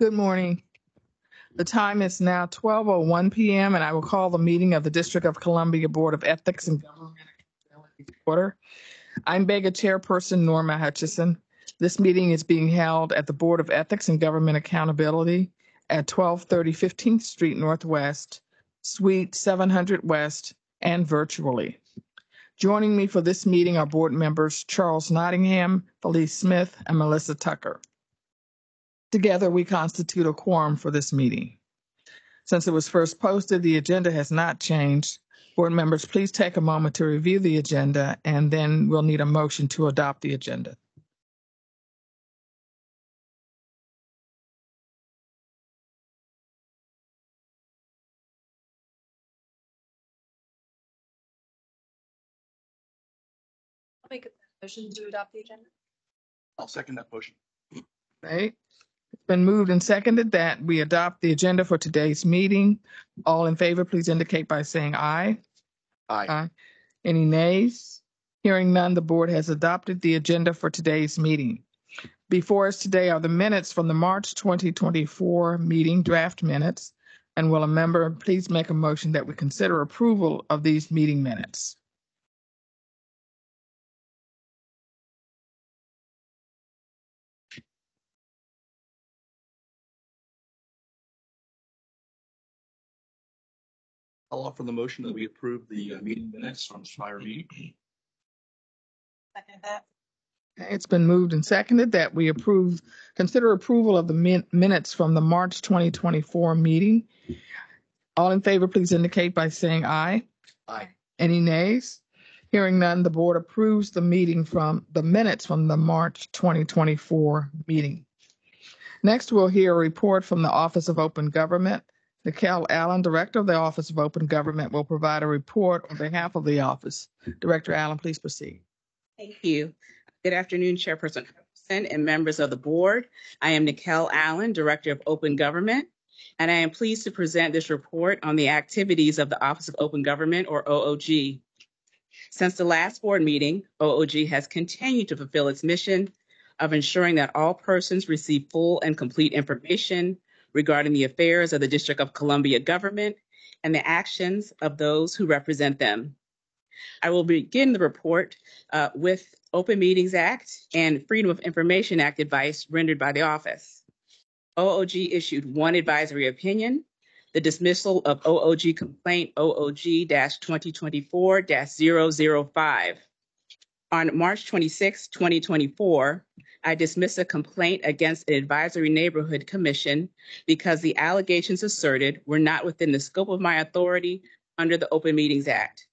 Good morning. The time is now 12:01 p.m. and I will call the meeting of the District of Columbia Board of Ethics and Government to order. I'm BEGA Chairperson Norma Hutcheson. This meeting is being held at the Board of Ethics and Government Accountability at 1230 15th Street Northwest, Suite 700 West, and virtually. Joining me for this meeting are board members Charles Nottingham, Felice Smith, and Melissa Tucker. Together, we constitute a quorum for this meeting. Since it was first posted, the agenda has not changed. Board members, please take a moment to review the agenda, and then we'll need a motion to adopt the agenda. I'll make a motion to adopt the agenda. I'll second that motion. Right. It's been moved and seconded that we adopt the agenda for today's meeting. All in favor, please indicate by saying aye. Aye. Aye. Any nays? Hearing none, the board has adopted the agenda for today's meeting. Before us today are the minutes from the March 2024 meeting, draft minutes, and will a member please make a motion that we consider approval of these meeting minutes? I'll offer the motion that we approve the meeting minutes from the prior meeting. Second that. It's been moved and seconded that we consider approval of the minutes from the March 2024 meeting. All in favor, please indicate by saying aye. Aye. Any nays? Hearing none, the board approves the minutes from the March 2024 meeting. Next, we'll hear a report from the Office of Open Government. Niquelle Allen, Director of the Office of Open Government, will provide a report on behalf of the office. Director Allen, please proceed. Thank you. Good afternoon, Chairperson Hutcheson and members of the board. I am Niquelle Allen, Director of Open Government, and I am pleased to present this report on the activities of the Office of Open Government, or OOG. Since the last board meeting, OOG has continued to fulfill its mission of ensuring that all persons receive full and complete information regarding the affairs of the District of Columbia government and the actions of those who represent them. I will begin the report with Open Meetings Act and Freedom of Information Act advice rendered by the office. OOG issued one advisory opinion, the dismissal of OOG complaint OOG-2024-005. On March 26, 2024, I dismissed a complaint against an advisory neighborhood commission because the allegations asserted were not within the scope of my authority under the Open Meetings Act.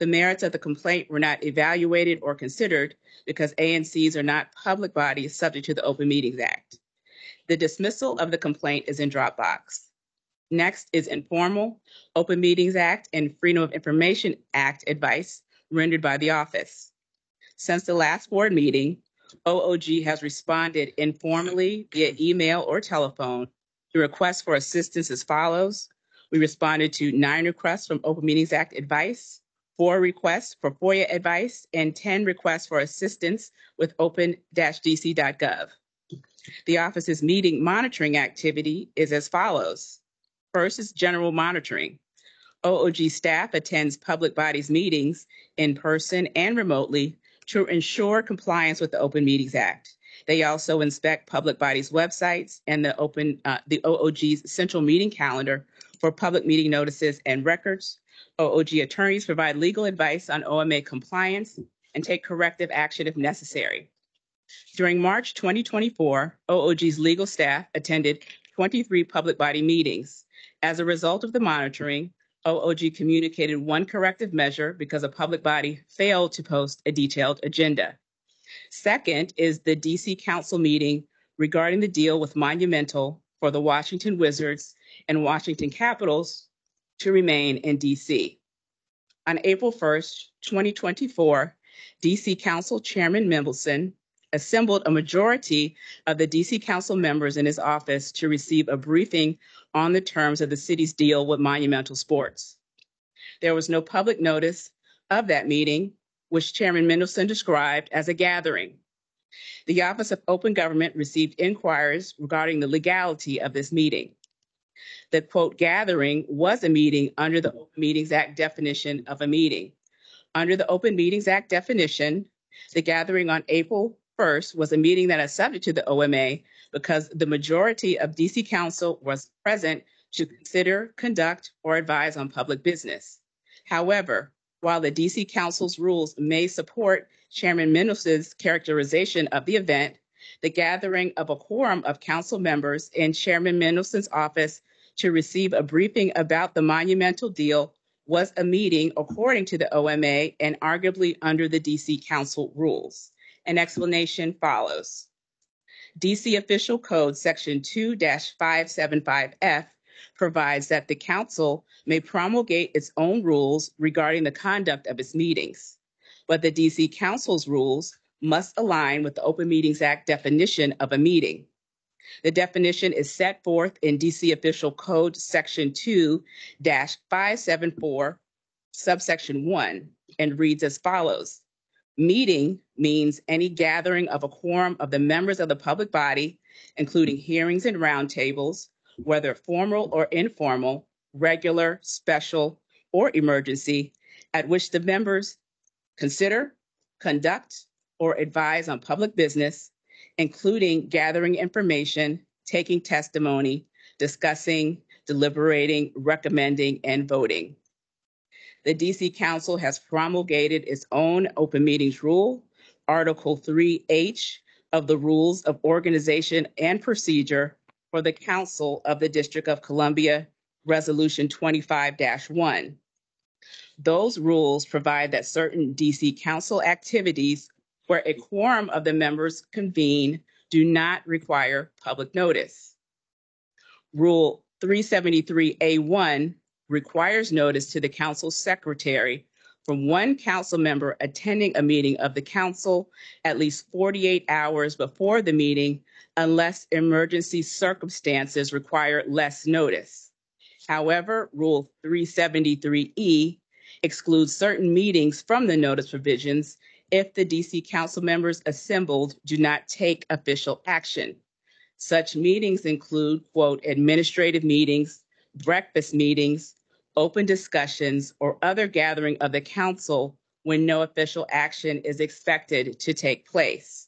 The merits of the complaint were not evaluated or considered because ANCs are not public bodies subject to the Open Meetings Act. The dismissal of the complaint is in Dropbox. Next is informal Open Meetings Act and Freedom of Information Act advice rendered by the office. Since the last board meeting, OOG has responded informally via email or telephone to requests for assistance as follows. We responded to 9 requests from Open Meetings Act advice, 4 requests for FOIA advice, and 10 requests for assistance with open-dc.gov. The office's meeting monitoring activity is as follows. First is general monitoring. OOG staff attends public bodies meetings in person and remotely to ensure compliance with the Open Meetings Act. They also inspect public bodies' websites and the OOG's central meeting calendar for public meeting notices and records. OOG attorneys provide legal advice on OMA compliance and take corrective action if necessary. During March 2024, OOG's legal staff attended 23 public body meetings. As a result of the monitoring, OOG communicated 1 corrective measure because a public body failed to post a detailed agenda. Second is the DC Council meeting regarding the deal with Monumental for the Washington Wizards and Washington Capitals to remain in DC. On April 1st, 2024, DC Council Chairman Mendelson assembled a majority of the DC Council members in his office to receive a briefing on the terms of the city's deal with Monumental Sports. There was no public notice of that meeting, which Chairman Mendelson described as a gathering. The Office of Open Government received inquiries regarding the legality of this meeting. The, quote, gathering was a meeting under the Open Meetings Act definition of a meeting. Under the Open Meetings Act definition, the gathering on April 1st was a meeting that is subject to the OMA because the majority of DC Council was present to consider, conduct, or advise on public business. However, while the DC Council's rules may support Chairman Mendelson's characterization of the event, the gathering of a quorum of council members in Chairman Mendelson's office to receive a briefing about the monumental deal was a meeting according to the OMA and arguably under the DC Council rules. An explanation follows. DC Official Code Section 2-575F provides that the Council may promulgate its own rules regarding the conduct of its meetings, but the DC Council's rules must align with the Open Meetings Act definition of a meeting. The definition is set forth in DC Official Code Section 2-574, subsection 1, and reads as follows. Meeting means any gathering of a quorum of the members of the public body, including hearings and roundtables, whether formal or informal, regular, special, or emergency, at which the members consider, conduct, or advise on public business, including gathering information, taking testimony, discussing, deliberating, recommending, and voting. The DC Council has promulgated its own open meetings rule, Article 3H of the Rules of Organization and Procedure for the Council of the District of Columbia, Resolution 25-1. Those rules provide that certain DC Council activities where a quorum of the members convene do not require public notice. Rule 373A1 requires notice to the Council Secretary from one Council member attending a meeting of the Council at least 48 hours before the meeting, unless emergency circumstances require less notice. However, Rule 373E excludes certain meetings from the notice provisions if the DC Council members assembled do not take official action. Such meetings include, quote, administrative meetings, breakfast meetings, open discussions, or other gathering of the Council when no official action is expected to take place.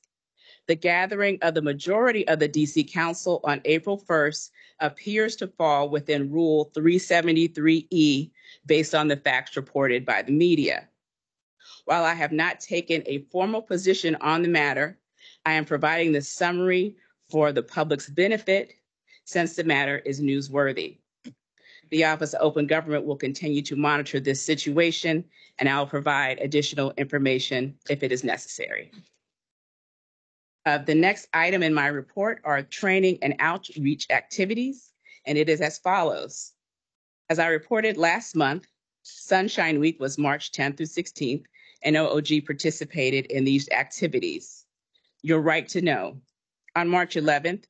The gathering of the majority of the DC Council on April 1st appears to fall within Rule 373E based on the facts reported by the media. While I have not taken a formal position on the matter, I am providing this summary for the public's benefit since the matter is newsworthy. The Office of Open Government will continue to monitor this situation, and I'll provide additional information if it is necessary. The next item in my report are training and outreach activities, and it is as follows. As I reported last month, Sunshine Week was March 10th through 16th, and OOG participated in these activities. Your right to know. On March 11th,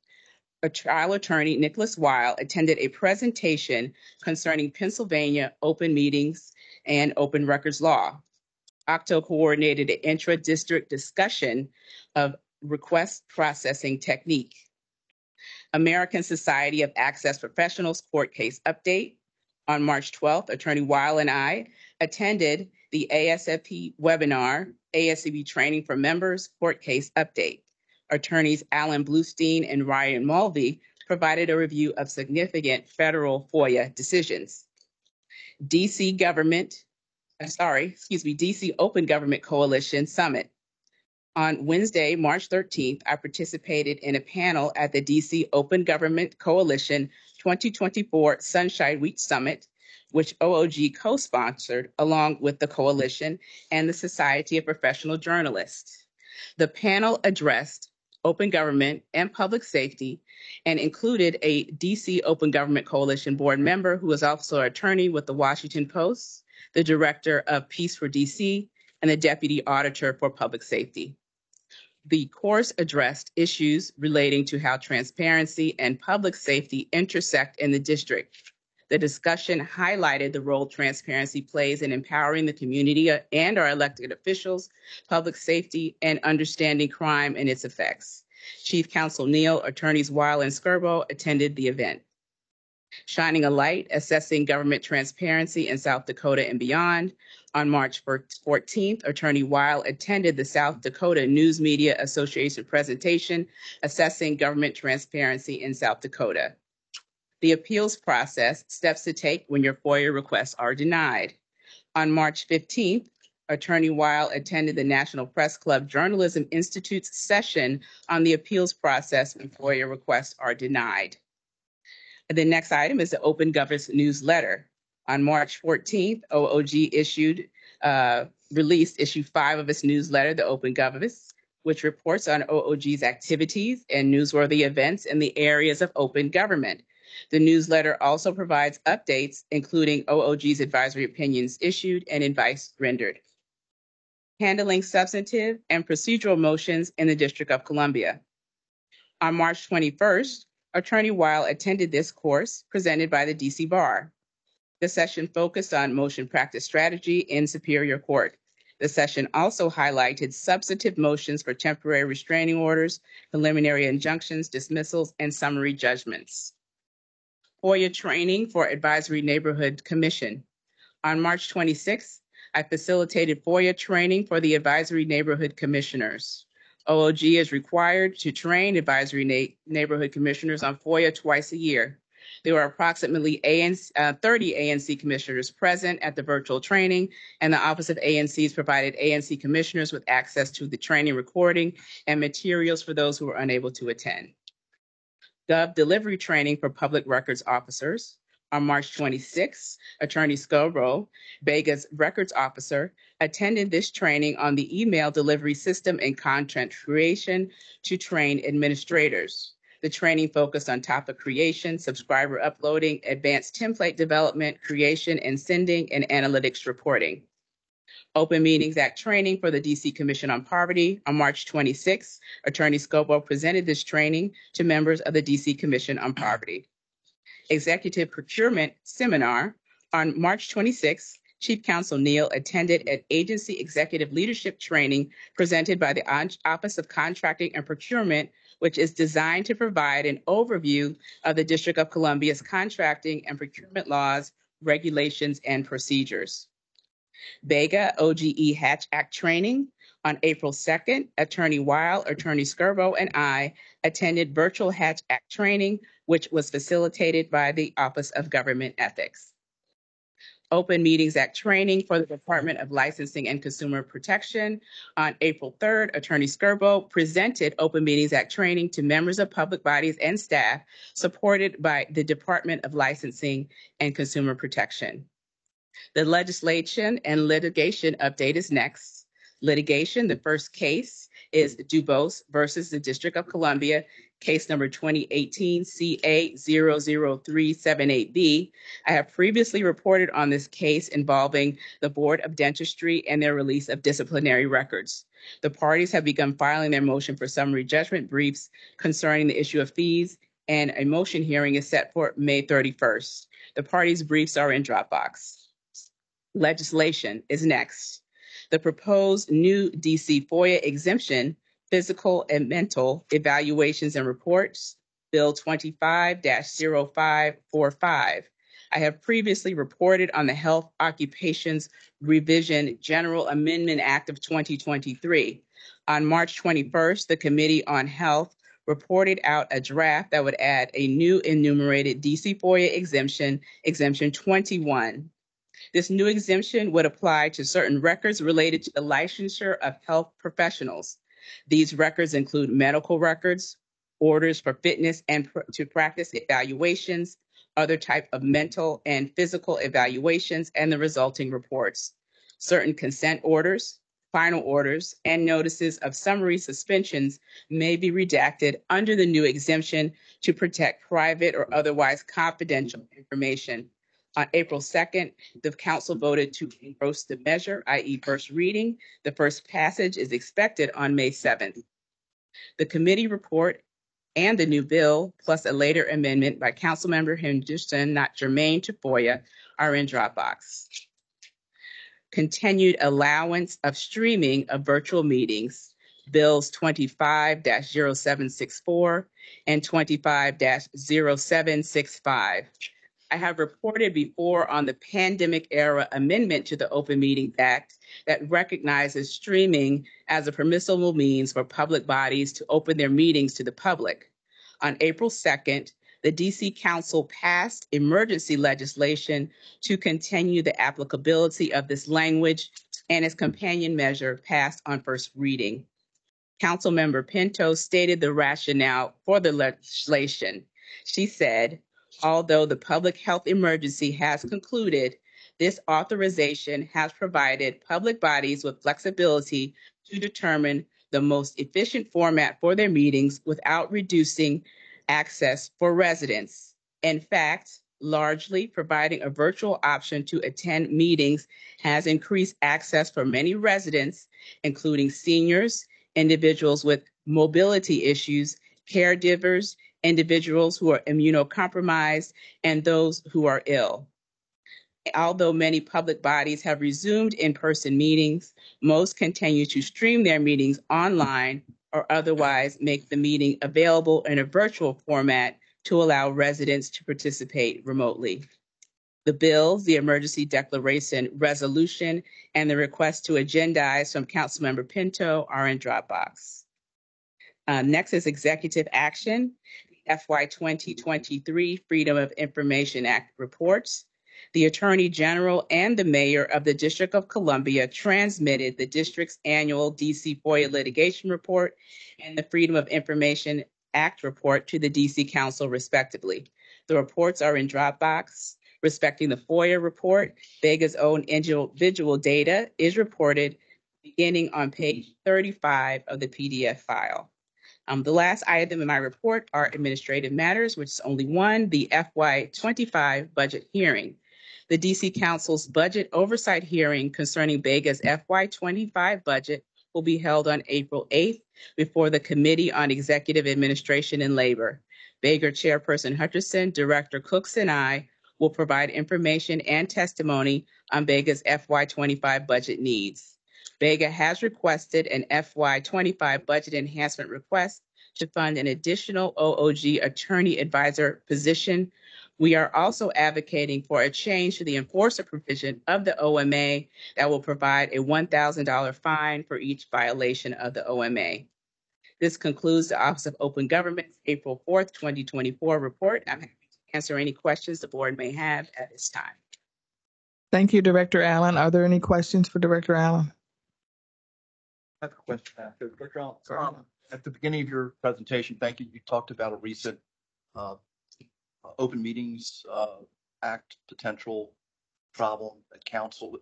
a trial attorney, Nicholas Weil, attended a presentation concerning Pennsylvania open meetings and open records law. OCTO coordinated an intra-district discussion of request processing technique. American Society of Access Professionals court case update. On March 12th, Attorney Weil and I attended the ASFP webinar, ASCB Training for Members, Court Case Update. Attorneys Alan Bluestein and Ryan Mulvey provided a review of significant federal FOIA decisions. DC Open Government Coalition Summit. On Wednesday, March 13th, I participated in a panel at the DC Open Government Coalition 2024 Sunshine Week Summit, which OOG co-sponsored along with the Coalition and the Society of Professional Journalists. The panel addressed open government and public safety and included a DC Open Government Coalition board member who is also an attorney with the Washington Post, the Director of Peace for DC, and the Deputy Auditor for Public Safety. The course addressed issues relating to how transparency and public safety intersect in the district. The discussion highlighted the role transparency plays in empowering the community and our elected officials, public safety, and understanding crime and its effects. Chief Counsel Neal, Attorneys Weil and Skirbo attended the event. Shining a Light, Assessing Government Transparency in South Dakota and Beyond. On March 14th, Attorney Weil attended the South Dakota News Media Association presentation, Assessing Government Transparency in South Dakota. The appeals process, steps to take when your FOIA requests are denied. On March 15th, Attorney Weil attended the National Press Club Journalism Institute's session on the appeals process when FOIA requests are denied. The next item is the Open Governance newsletter. On March 14th, OOG released issue 5 of its newsletter, The Open Governance, which reports on OOG's activities and newsworthy events in the areas of open government. The newsletter also provides updates, including OOG's advisory opinions issued and advice rendered. Handling substantive and procedural motions in the District of Columbia. On March 21st, Attorney Weil attended this course presented by the DC Bar. The session focused on motion practice strategy in Superior Court. The session also highlighted substantive motions for temporary restraining orders, preliminary injunctions, dismissals, and summary judgments. FOIA training for Advisory Neighborhood Commission. On March 26th, I facilitated FOIA training for the Advisory Neighborhood Commissioners. OOG is required to train Advisory Neighborhood Commissioners on FOIA twice a year. There were approximately 30 ANC commissioners present at the virtual training, and the Office of ANCs provided ANC commissioners with access to the training recording and materials for those who were unable to attend. Gov delivery training for public records officers. On March 26th, Attorney Skirbo, BEGA's records officer, attended this training on the email delivery system and content creation to train administrators. The training focused on topic creation, subscriber uploading, advanced template development, creation and sending, and analytics reporting. Open Meetings Act training for the DC Commission on Poverty. On March 26th, Attorney Skirbo presented this training to members of the DC Commission on Poverty. Executive Procurement Seminar. On March 26th, Chief Counsel Neal attended an agency executive leadership training presented by the Office of Contracting and Procurement, which is designed to provide an overview of the District of Columbia's contracting and procurement laws, regulations, and procedures. BEGA OGE Hatch Act training. On April 2nd, Attorney Weil, Attorney Skirbo, and I attended virtual Hatch Act training, which was facilitated by the Office of Government Ethics. Open Meetings Act training for the Department of Licensing and Consumer Protection. On April 3rd, Attorney Skirbo presented Open Meetings Act training to members of public bodies and staff supported by the Department of Licensing and Consumer Protection. The legislation and litigation update is next. Litigation, the first case is DuBose versus the District of Columbia, case number 2018 CA00378B. I have previously reported on this case involving the Board of Dentistry and their release of disciplinary records. The parties have begun filing their motion for summary judgment briefs concerning the issue of fees, and a motion hearing is set for May 31st. The parties' briefs are in Dropbox. Legislation is next. The proposed new DC FOIA exemption, physical and mental evaluations and reports, Bill 25-0545. I have previously reported on the Health Occupations Revision General Amendment Act of 2023. On March 21st, the Committee on Health reported out a draft that would add a new enumerated DC FOIA exemption, Exemption 21. This new exemption would apply to certain records related to the licensure of health professionals. These records include medical records, orders for fitness and to practice evaluations, other type of mental and physical evaluations, and the resulting reports, certain consent orders, final orders, and notices of summary suspensions may be redacted under the new exemption to protect private or otherwise confidential information. On April 2nd, the Council voted to engross the measure, i.e. first reading. The first passage is expected on May 7th. The committee report and the new bill, plus a later amendment by Councilmember Henderson, not germane to FOIA, are in Dropbox. Continued allowance of streaming of virtual meetings, bills 25-0764 and 25-0765. I have reported before on the pandemic era amendment to the Open Meetings Act that recognizes streaming as a permissible means for public bodies to open their meetings to the public. On April 2nd, the DC Council passed emergency legislation to continue the applicability of this language, and its companion measure passed on first reading. Councilmember Pinto stated the rationale for the legislation. She said, although the public health emergency has concluded, this authorization has provided public bodies with flexibility to determine the most efficient format for their meetings without reducing access for residents. In fact, largely providing a virtual option to attend meetings has increased access for many residents, including seniors, individuals with mobility issues, caregivers, individuals who are immunocompromised, and those who are ill. Although many public bodies have resumed in-person meetings, most continue to stream their meetings online or otherwise make the meeting available in a virtual format to allow residents to participate remotely. The bills, the emergency declaration resolution, and the request to agendize from Councilmember Pinto are in Dropbox. Next is executive action. FY 2023 Freedom of Information Act reports. The Attorney General and the Mayor of the District of Columbia transmitted the district's annual DC FOIA litigation report and the Freedom of Information Act report to the DC Council, respectively. The reports are in Dropbox. Respecting the FOIA report, BEGA's own individual data is reported beginning on page 35 of the PDF file. The last item in my report are administrative matters, which is only one, the FY25 budget hearing. The DC Council's budget oversight hearing concerning BEGA's FY25 budget will be held on April 8th before the Committee on Executive Administration and Labor. BEGA Chairperson Hutcheson, Director Cooks, and I will provide information and testimony on BEGA's FY25 budget needs. BEGA has requested an FY25 budget enhancement request to fund an additional OOG attorney advisor position. We are also advocating for a change to the enforcer provision of the OMA that will provide a $1,000 fine for each violation of the OMA. This concludes the Office of Open Government's April 4th, 2024 report. I'm happy to answer any questions the board may have at this time. Thank you, Director Allen. Are there any questions for Director Allen? I have a question. Director Allen, at the beginning of your presentation, thank you. You talked about a recent Open Meetings Act potential problem at council.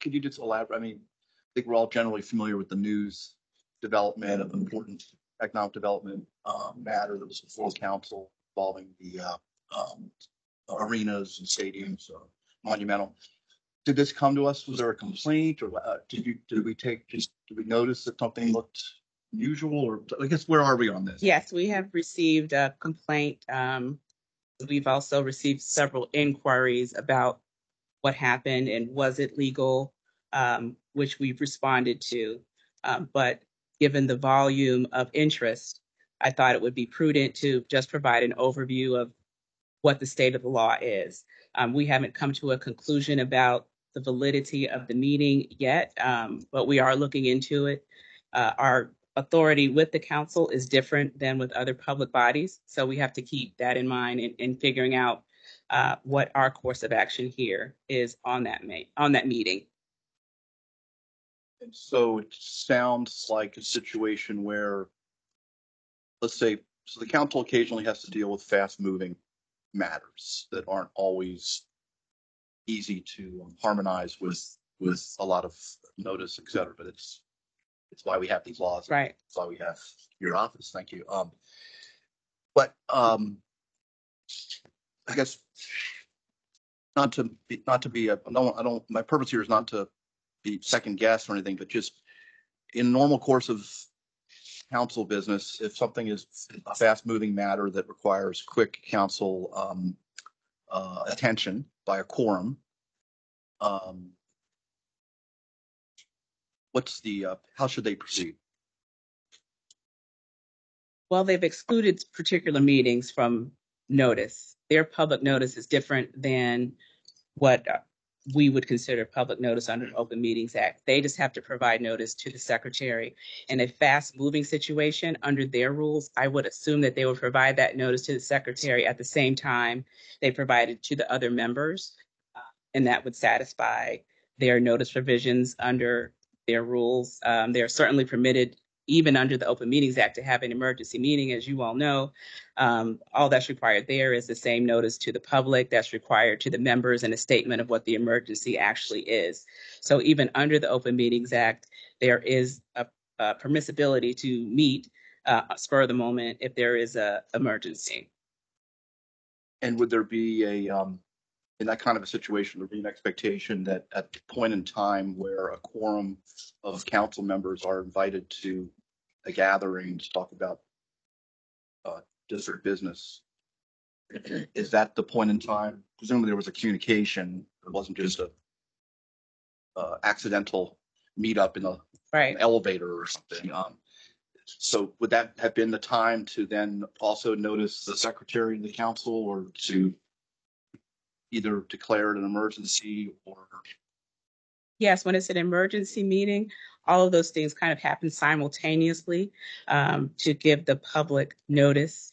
Could you just elaborate? I mean, I think we're all generally familiar with the news development of important economic development matter that was before council involving the arenas and stadiums, Monumental. Did this come to us? Was there a complaint, or did we notice that something looked unusual, or I guess where are we on this? Yes, we have received a complaint. We've also received several inquiries about what happened and was it legal, which we've responded to. But given the volume of interest, I thought it would be prudent to just provide an overview of what the state of the law is. We haven't come to a conclusion about the validity of the meeting yet, but we are looking into it. Our authority with the council is different than with other public bodies, so we have to keep that in mind in figuring out what our course of action here is on that meeting. And so it sounds like a situation where, let's say, so the council occasionally has to deal with fast-moving matters that aren't always easy to harmonize with a lot of notice, et cetera, but it's why we have these laws, right? It's why we have your office. Thank you. But I guess my purpose here is not to be second guessed or anything, but just in normal course of council business, if something is a fast-moving matter that requires quick council attention by a quorum, what's the how should they proceed? Well, they've excluded particular meetings from notice. Their public notice is different than what we would consider public notice under the Open Meetings Act. They just have to provide notice to the secretary. In a fast-moving situation under their rules, I would assume that they would provide that notice to the secretary at the same time they provided to the other members, and that would satisfy their notice provisions under their rules. They are certainly permitted, even under the Open Meetings Act, to have an emergency meeting, as you all know. All that's required there is the same notice to the public that's required to the members and a statement of what the emergency actually is. So even under the Open Meetings Act, there is a permissibility to meet spur of the moment if there is a emergency. And would there be a, in that kind of a situation, would there be an expectation that at the point in time where a quorum of council members are invited to a gathering to talk about district business, is that the point in time? Presumably there was a communication. It wasn't just a accidental meetup in the right. Elevator or something. So would that have been the time to then also notice the secretary of the council, or to either declared an emergency or? Yes, when it's an emergency meeting, all of those things kind of happen simultaneously to give the public notice.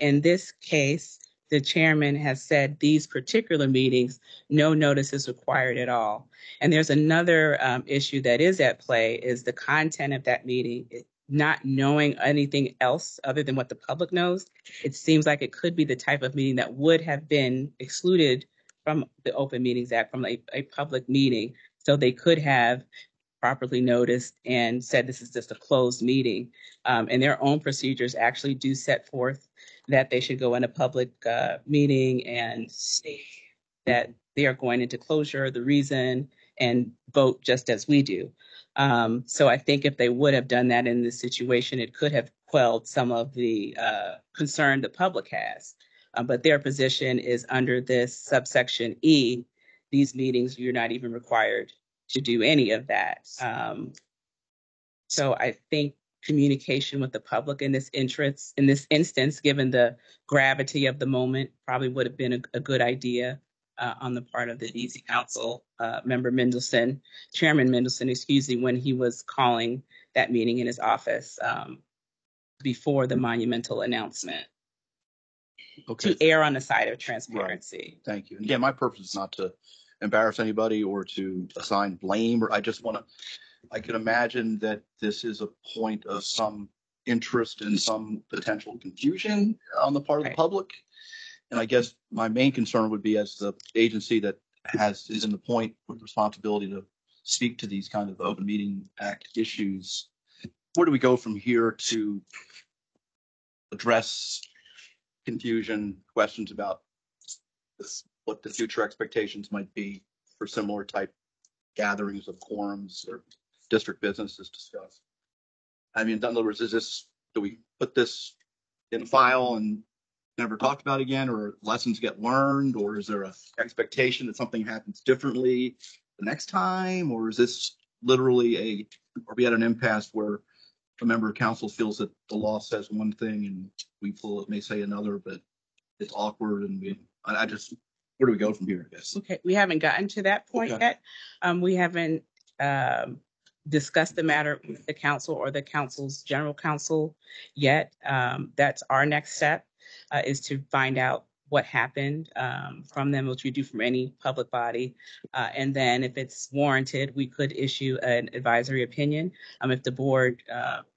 In this case, the chairman has said these particular meetings, no notice is required at all. And there's another issue that is at play, is the content of that meeting. Not knowing anything else other than what the public knows, it seems like it could be the type of meeting that would have been excluded from the Open Meetings Act, from a public meeting. So they could have properly noticed and said this is just a closed meeting. And their own procedures actually do set forth that they should go in a public meeting and state that they are going into closure, the reason, and vote just as we do. So I think if they would have done that in this situation, it could have quelled some of the concern the public has. But their position is under this subsection E, these meetings, you're not even required to do any of that. So I think communication with the public in this instance, given the gravity of the moment, probably would have been a good idea. On the part of the DC Council member Mendelson, Chairman Mendelson, excuse me, when he was calling that meeting in his office before the monumental announcement. Okay. To err on the side of transparency. Right. Thank you. And again, my purpose is not to embarrass anybody or to assign blame, or I just want to, I can imagine that this is a point of some interest and some potential confusion on the part of the public. And I guess my main concern would be, as the agency that is in the point with responsibility to speak to these kind of Open Meeting Act issues, where do we go from here to address confusion, questions about this, what the future expectations might be for similar type gatherings of quorums or district businesses discussed? I mean, in other words, is this, do we put this in a file and never talked about again, or lessons get learned, or is there an expectation that something happens differently the next time, or is this literally are we at an impasse where a member of council feels that the law says one thing and we feel it may say another, but it's awkward, and I just, where do we go from here, I guess? Okay, we haven't gotten to that point yet. We haven't discuss the matter with the council or the council's general counsel yet. That's our next step, is to find out what happened from them, which we do from any public body. And then if it's warranted, we could issue an advisory opinion. If the board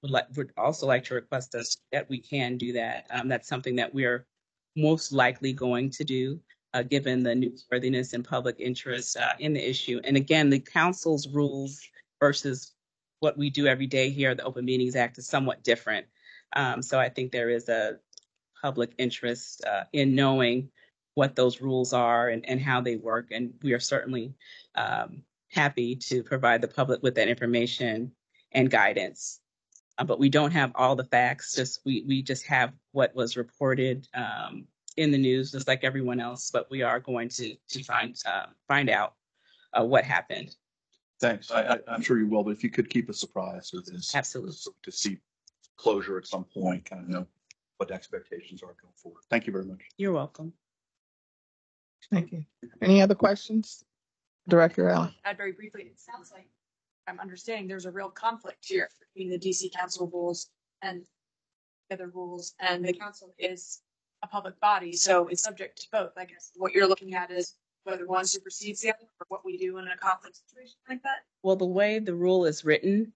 would also like to request us that, we can do that. That's something that we're most likely going to do, given the newsworthiness and public interest in the issue. And again, the council's rules versus what we do every day here, the Open Meetings Act is somewhat different. So I think there is a public interest in knowing what those rules are and how they work. And we are certainly happy to provide the public with that information and guidance but we don't have all the facts. Just we just have what was reported in the news, just like everyone else. But we are going to find out what happened. Thanks. I'm sure you will. But if you could keep us surprised with this, absolutely, to see closure at some point, kind of know what the expectations are going forward. Thank you very much. You're welcome. Thank you. Any other questions, Director Allen? Very briefly, it sounds like I'm understanding there's a real conflict here between the DC Council rules and the other rules, and the Council is a public body, so it's subject to both. I guess what you're looking at is whether one supersedes the other, or what we do in a conflict situation like that. Well, the way the rule is written,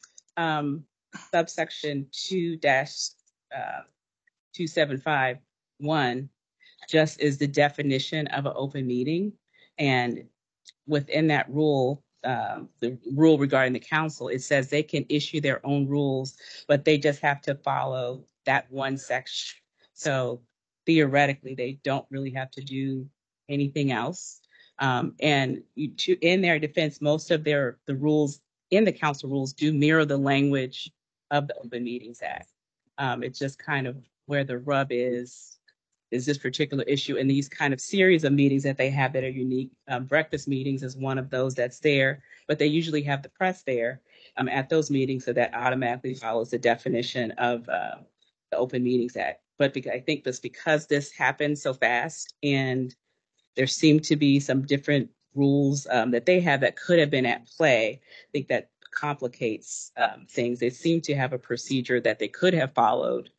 subsection 2-2751 just is the definition of an open meeting, and within that rule, the rule regarding the council, it says they can issue their own rules, but they just have to follow that one section. So theoretically, they don't really have to do anything else. And in their defense, most of the rules in the council rules do mirror the language of the Open Meetings Act. It's just kind of where the rub is this particular issue and these kind of series of meetings that they have that are unique. Breakfast meetings is one of those that's there, but they usually have the press there at those meetings, so that automatically follows the definition of the Open Meetings Act. But I think that's because this happened so fast and there seemed to be some different rules that they have that could have been at play, I think that complicates things. They seem to have a procedure that they could have followed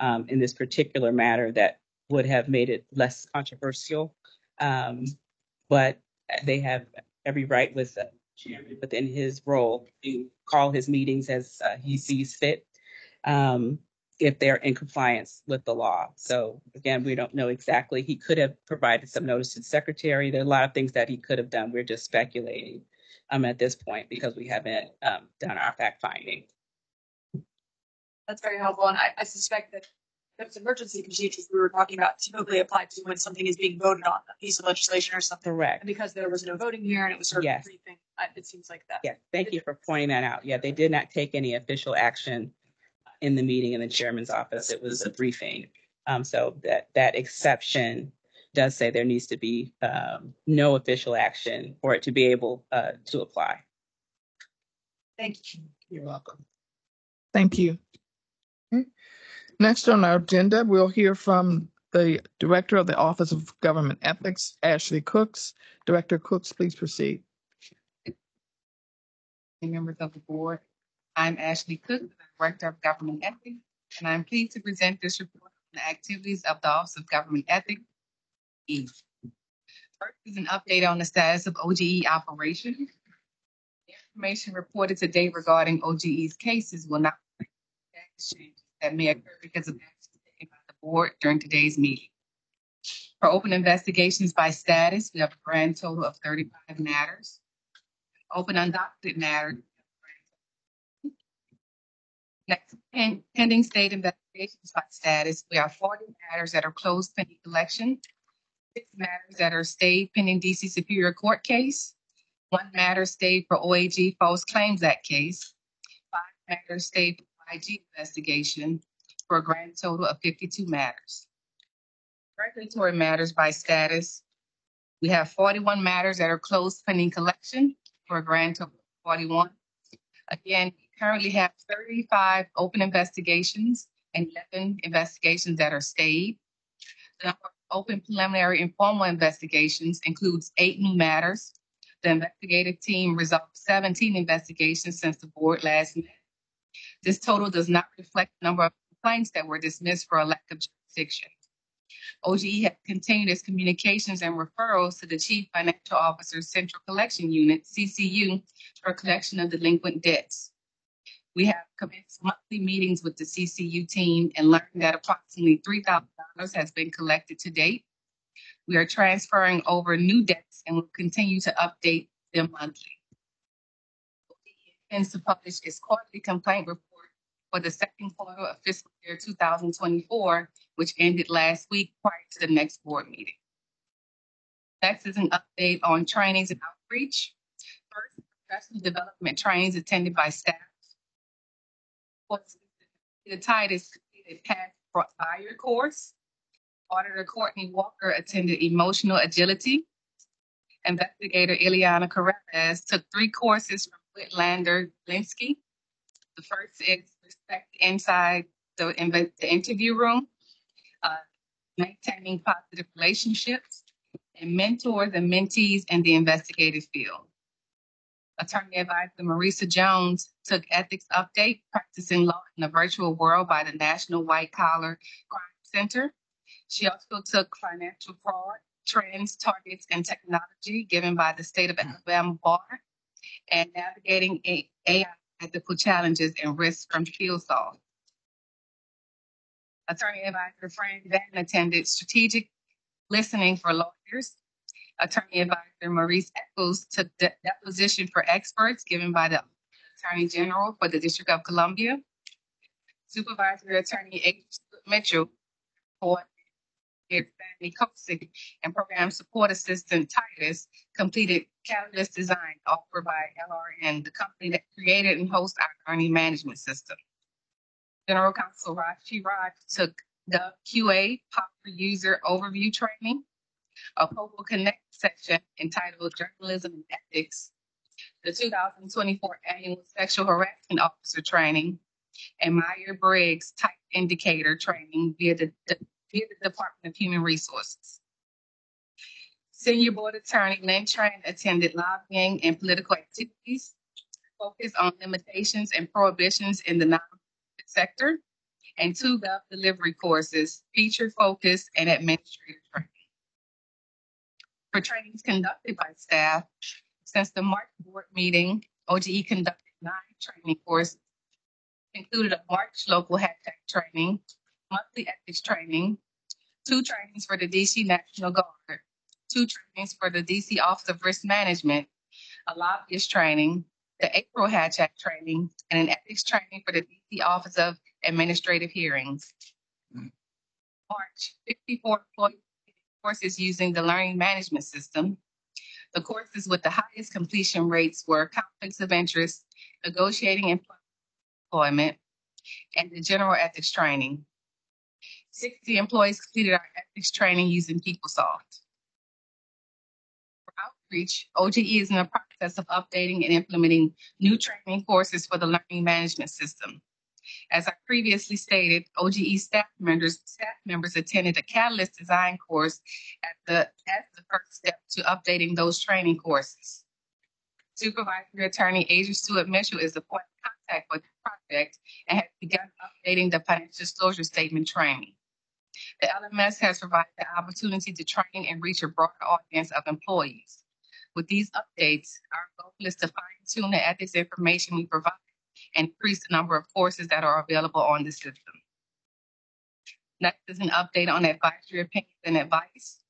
in this particular matter that would have made it less controversial, but they have every right with chairman within his role to call his meetings as he sees fit if they're in compliance with the law. So again, we don't know exactly. He could have provided some notice to the secretary. There are a lot of things that he could have done. We're just speculating at this point because we haven't done our fact finding. That's very helpful, and I suspect that those emergency procedures we were talking about typically apply to when something is being voted on, a piece of legislation or something. Correct. And because there was no voting here and it was sort of a free thing, it seems like that. Yes. Thank you for pointing that out. Yeah, they did not take any official action in the meeting in the chairman's office. It was a briefing. So that exception does say there needs to be no official action for it to be able to apply. Thank you. You're welcome. Thank you. Okay. Next on our agenda, we'll hear from the Director of the Office of Government Ethics, Ashley Cooks. Director Cooks, please proceed. Members of the board, I'm Ashley Cooks, Director of Government Ethics, and I'm pleased to present this report on the activities of the Office of Government Ethics. First is an update on the status of OGE operations. The information reported today regarding OGE's cases will not be changed that may occur because of actions taken by the board during today's meeting. For open investigations by status, we have a grand total of 35 matters. Open undocumented matters. Next, pending state investigations by status, we have 40 matters that are closed pending election, 6 matters that are stayed pending DC Superior Court case, 1 matter stayed for OAG False Claims Act case, 5 matters stayed for IG investigation for a grand total of 52 matters. Regulatory matters by status, we have 41 matters that are closed pending collection for a grand total of 41. Again, we currently have 35 open investigations and 11 investigations that are stayed. The number of open preliminary and formal investigations includes 8 new matters. The investigative team resolved 17 investigations since the board last met. This total does not reflect the number of complaints that were dismissed for a lack of jurisdiction. OGE has continued its communications and referrals to the Chief Financial Officer's Central Collection Unit, CCU, for collection of delinquent debts. We have commenced monthly meetings with the CCU team and learned that approximately $3,000 has been collected to date. We are transferring over new debts and will continue to update them monthly. OGE intends to publish its quarterly complaint report for the second quarter of fiscal year 2024, which ended last week prior to the next board meeting. Next is an update on trainings and outreach. First, professional development trainings attended by staff. The tide is completed past prior course. Auditor Courtney Walker attended emotional agility. Investigator Ileana Carreras took 3 courses from Whitlander Blinsky. The first is respect inside the interview room, maintaining positive relationships, and mentors and mentees in the investigative field. Attorney Advisor Marisa Jones took ethics update, practicing law in the virtual world by the National White Collar Crime Center. She also took financial fraud, trends, targets, and technology given by the state of Alabama Bar, and navigating AI ethical challenges and risks from FieldSoft. Attorney Advisor Fran Vann attended strategic listening for lawyers. Attorney Advisor Maurice Eccles took deposition for experts given by the Attorney General for the District of Columbia. Supervisory Attorney H. Mitchell for Stanley Kosick and Program Support Assistant Titus completed Catalyst Design offered by LRN, the company that created and hosts our attorney management system. General Counsel Raj Chirag took the QA Popular User Overview Training, a Popo Connect section entitled Journalism and Ethics, the 2024 Annual Sexual Harassment Officer Training, and Meyer Briggs Type Indicator Training via the Department of Human Resources. Senior Board Attorney Lynn Tran attended lobbying and political activities, focused on limitations and prohibitions in the nonprofit sector, and 2 gov delivery courses, feature focus and administrative training. For trainings conducted by staff, since the March board meeting, OGE conducted 9 training courses, included a March local hashtag training, monthly ethics training, 2 trainings for the DC National Guard, 2 trainings for the DC Office of Risk Management, a lobbyist training, the April hashtag training, and an ethics training for the DC Office of Administrative Hearings. March, 54 employee courses using the learning management system. The courses with the highest completion rates were conflicts of interest, negotiating employment, and the general ethics training. 60 employees completed our ethics training using PeopleSoft. For outreach, OGE is in the process of updating and implementing new training courses for the learning management system. As I previously stated, OGE staff members attended a Catalyst Design course as the first step to updating those training courses. Supervisory Attorney Adrian Stewart Mitchell is the point of contact for the project and has begun updating the financial disclosure statement training. The LMS has provided the opportunity to train and reach a broader audience of employees. With these updates, our goal is to fine-tune the ethics information we provide and increase the number of courses that are available on the system. Next is an update on advisory opinions and advice.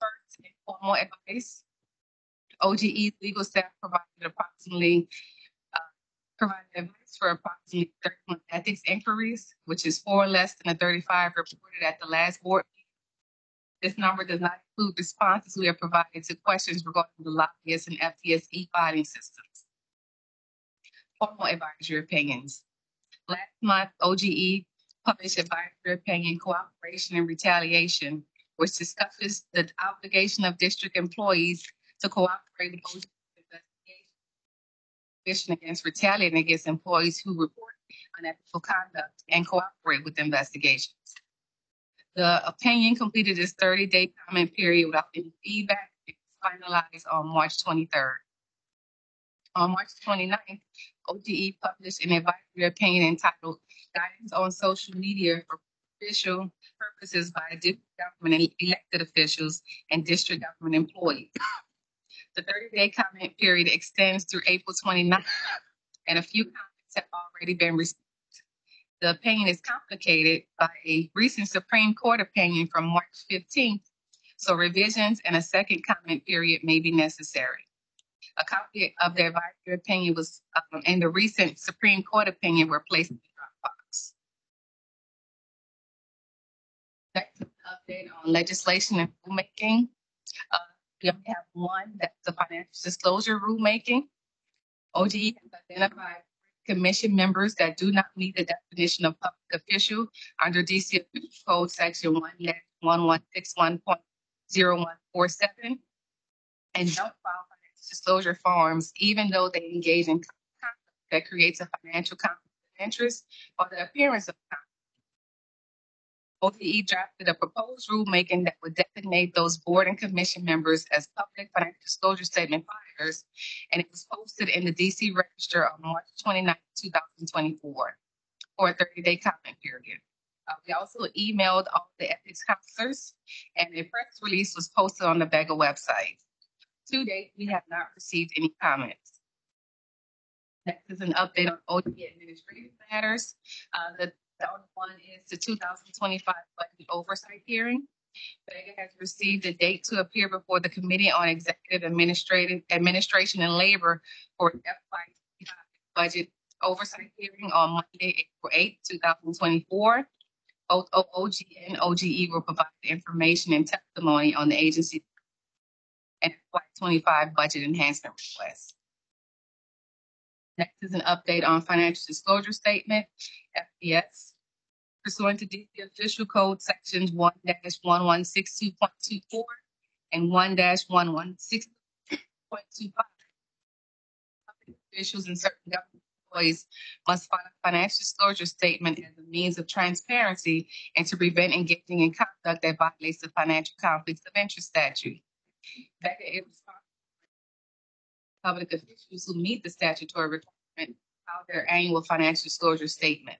First, informal advice. OGE's legal staff provided advice for approximately 31 ethics inquiries, which is 4 less than the 35 reported at the last board meeting. This number does not include responses we have provided to questions regarding the lobbyist and FTS e-filing systems. Formal advisory opinions. Last month, OGE published advisory opinion cooperation and retaliation, which discusses the obligation of district employees to cooperate with OGE's investigation against retaliating against employees who report unethical conduct and cooperate with investigations. The opinion completed its 30-day comment period without any feedback and was finalized on March 23rd. On March 29th, OGE published an advisory opinion entitled Guidance on Social Media for Official Purposes by District Government and Elected Officials and District Government Employees. The 30-day comment period extends through April 29th, and a few comments have already been received. The opinion is complicated by a recent Supreme Court opinion from March 15th, so revisions and a second comment period may be necessary. A copy of the advisory opinion was, and the recent Supreme Court opinion were placed in Dropbox. Next, an update on legislation and rulemaking. We only have one, that's the financial disclosure rulemaking. OGE has identified commission members that do not meet the definition of public official under DC Official Code Section 1-1161.0147 and don't file financial disclosure forms, even though they engage in conduct that creates a financial conflict of interest or the appearance of conflict. OGE drafted a proposed rulemaking that would designate those board and commission members as public financial disclosure statement filers, and it was posted in the DC Register on March 29, 2024 for a 30-day comment period. We also emailed all the ethics counselors, and a press release was posted on the BEGA website. To date, we have not received any comments. Next is an update on OGE administrative matters. The only one is the 2025 budget oversight hearing. BEGA has received a date to appear before the Committee on Executive Administration and Labor for FY budget oversight hearing on Monday, April 8, 2024. Both OOG and OGE will provide information and testimony on the agency's and FY25 budget enhancement request. Next is an update on financial disclosure statement, FPS. Pursuant to DC Official Code Sections 1-1162.24 and 1-116.25, public officials and certain government employees must file a financial disclosure statement as a means of transparency and to prevent engaging in conduct that violates the financial conflicts of interest statute. Public officials who meet the statutory requirement file their annual financial disclosure statement.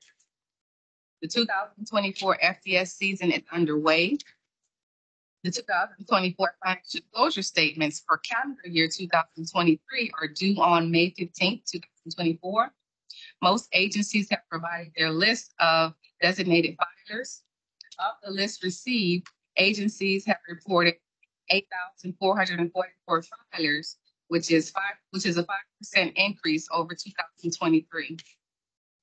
The 2024 FDS season is underway. The 2024 financial disclosure statements for calendar year 2023 are due on May 15, 2024. Most agencies have provided their list of designated filers. Of the list received, agencies have reported 8,444 filers, which is a 5% increase over 2023.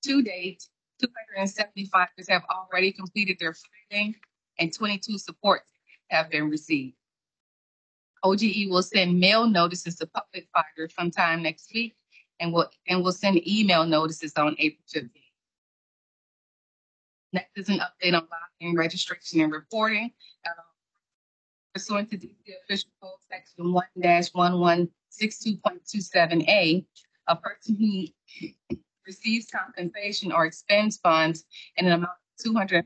To date, 275 have already completed their filing and 22 supports have been received. OGE will send mail notices to public filers sometime next week and will send email notices on April 15th. Next is an update on lobbying, registration, and reporting. Pursuant to DC Official Code Section 1-1162.27A, a person who receives compensation or expends funds in an amount of $250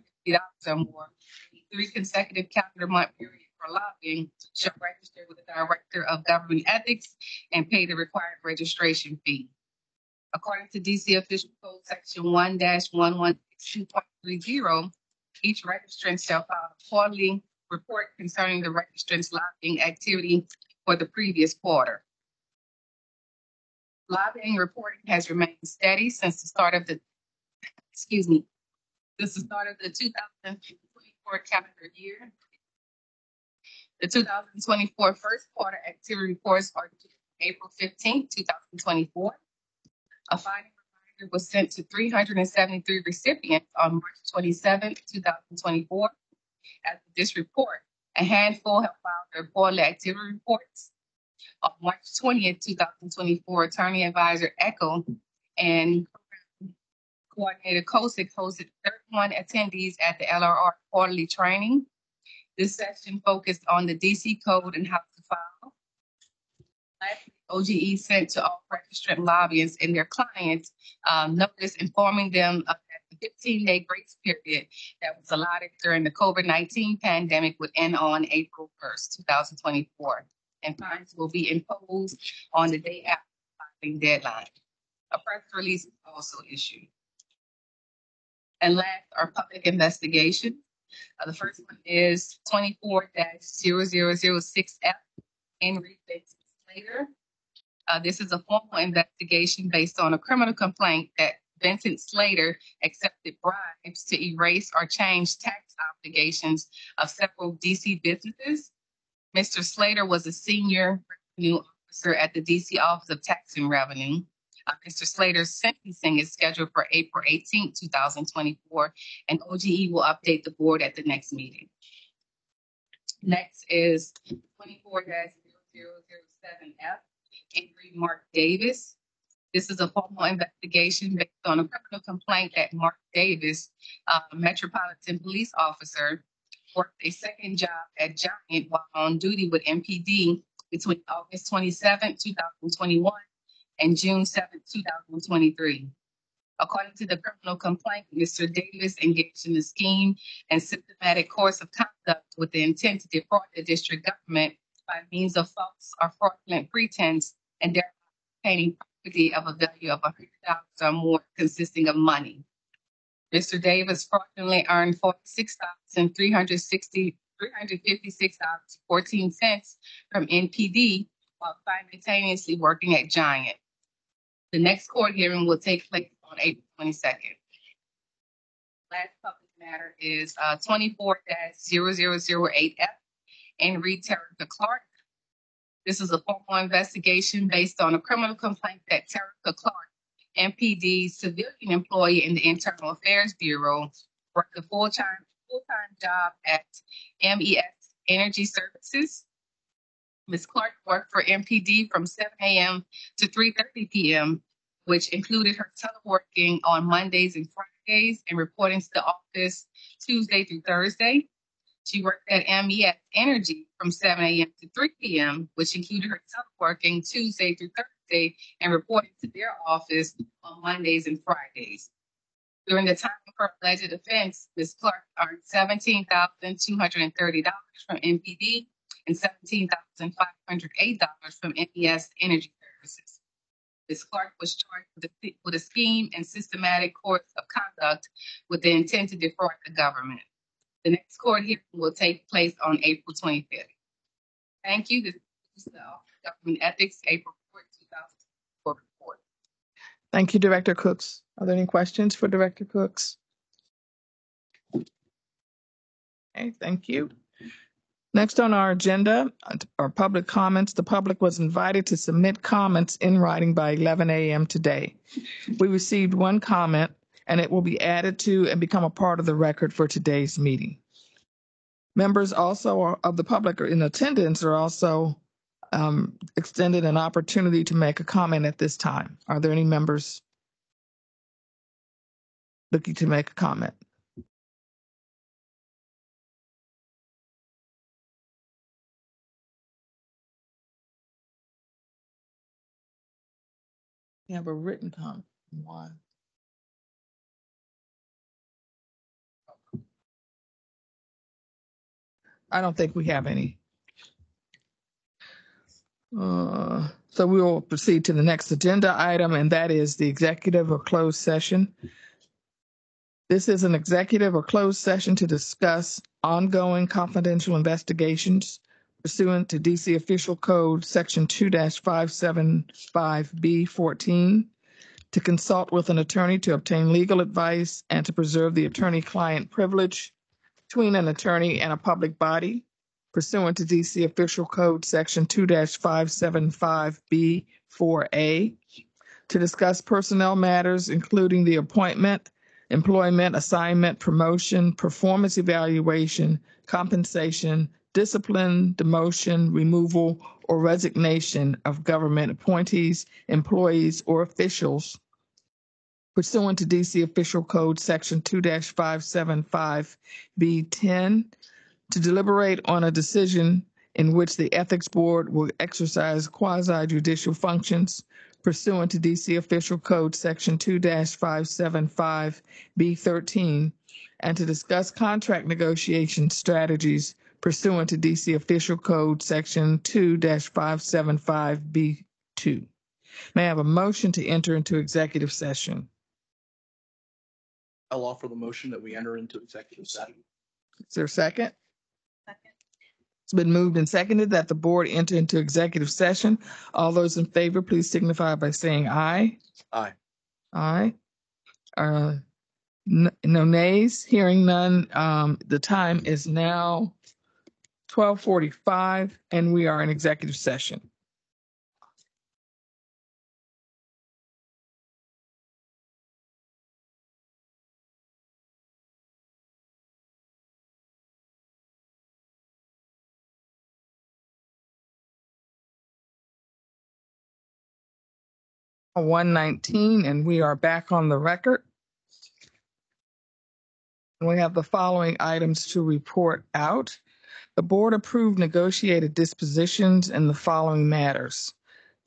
or more in 3 consecutive calendar month periods for lobbying shall register with the Director of Government Ethics and pay the required registration fee. According to DC Official Code Section 1-1162.30, each registrant shall file a quarterly report concerning the registrant's lobbying activity for the previous quarter. Lobbying reporting has remained steady since the start of the, since the start of the 2024 calendar year. The 2024 first quarter activity reports are due April 15, 2024. A final reminder was sent to 373 recipients on March 27, 2024. After this report, a handful have filed their quarterly activity reports. On March 20th, 2024, Attorney Advisor Echo and Coordinator Kosick hosted 31 attendees at the LRR quarterly training. This session focused on the DC Code and how to file. Lastly, OGE sent to all registrant lobbyists and their clients notice informing them of 15-day grace period that was allotted during the COVID-19 pandemic would end on April 1st, 2024, and fines will be imposed on the day after the filing deadline. A press release is also issued. And last, our public investigation. The first one is 24-0006F, Henry Benson Slater. This is a formal investigation based on a criminal complaint that Vincent Slater accepted bribes to erase or change tax obligations of several DC businesses. Mr. Slater was a senior revenue officer at the DC Office of Tax and Revenue. Mr. Slater's sentencing is scheduled for April 18, 2024, and OGE will update the board at the next meeting. Next is 24-0007F, Mark Davis. This is a formal investigation based on a criminal complaint that Mark Davis, Metropolitan Police Officer, worked a second job at Giant while on duty with MPD between August 27, 2021 and June 7, 2023. According to the criminal complaint, Mr. Davis engaged in a scheme and systematic course of conduct with the intent to defraud the district government by means of false or fraudulent pretense and thereby obtaining property of a value of $100 or more consisting of money. Mr. Davis fraudulently earned $46,356.14 from NPD while simultaneously working at Giant. The next court hearing will take place on April 22nd. Last public matter is 24-0008F and read Tarika Clark. This is a formal investigation based on a criminal complaint that Tarika Clark, MPD civilian employee in the Internal Affairs Bureau, worked a full-time job at MES Energy Services. Ms. Clark worked for MPD from 7 a.m. to 3:30 p.m., which included her teleworking on Mondays and Fridays and reporting to the office Tuesday through Thursday. She worked at MES Energy from 7 a.m. to 3 p.m., which included her teleworking Tuesday through Thursday and reporting to their office on Mondays and Fridays. During the time of her alleged offense, Ms. Clark earned $17,230 from MPD and $17,508 from MES Energy Services. Ms. Clark was charged with a scheme and systematic course of conduct with the intent to defraud the government. The next court hearing will take place on April 25th. Thank you. This is the Government Ethics April 4, 2024 report. Thank you, Director Cooks. Are there any questions for Director Cooks? Okay, thank you. Next on our agenda are public comments. The public was invited to submit comments in writing by 11 a.m. today. We received one comment, and it will be added to and become a part of the record for today's meeting. Members also of the public in attendance are also extended an opportunity to make a comment at this time. Are there any members looking to make a comment? We have a written comment. Why? I don't think we have any. So we will proceed to the next agenda item, and that is the executive or closed session. This is an executive or closed session to discuss ongoing confidential investigations pursuant to DC Official Code Section 2-575B14, to consult with an attorney to obtain legal advice and to preserve the attorney-client privilege between an attorney and a public body pursuant to DC Official Code Section 2-575B4A, to discuss personnel matters including the appointment, employment, assignment, promotion, performance evaluation, compensation, discipline, demotion, removal, or resignation of government appointees, employees, or officials pursuant to DC Official Code Section 2-575B10, to deliberate on a decision in which the Ethics Board will exercise quasi-judicial functions pursuant to DC Official Code Section 2-575B13, and to discuss contract negotiation strategies pursuant to DC Official Code Section 2-575B2. May I have a motion to enter into executive session? I'll offer the motion that we enter into executive session. Is there a second? Second. It's been moved and seconded that the board enter into executive session. All those in favor, please signify by saying aye. Aye. Aye. No nays. Hearing none. The time is now 12:45, and we are in executive session. 119, and we are back on the record. We have the following items to report out. The board approved negotiated dispositions in the following matters: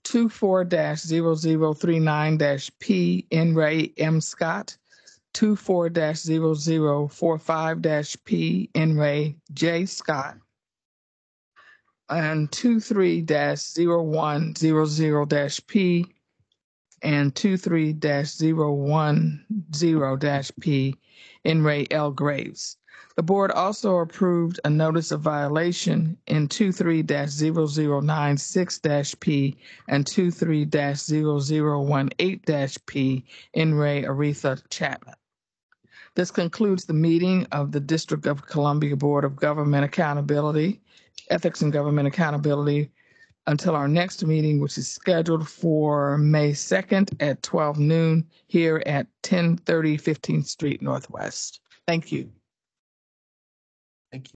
24-0039-P in Ray M. Scott, 24-0045-P in Ray J. Scott, and 23-0100-P and 23-010-P in Ray L. Graves. The board also approved a notice of violation in 23-0096-P and 23-0018-P in Ray Aretha Chapman. This concludes the meeting of the District of Columbia Board of Government Accountability, Ethics and Government Accountability, until our next meeting, which is scheduled for May 2nd at 12 noon here at 1030 15th Street Northwest. Thank you.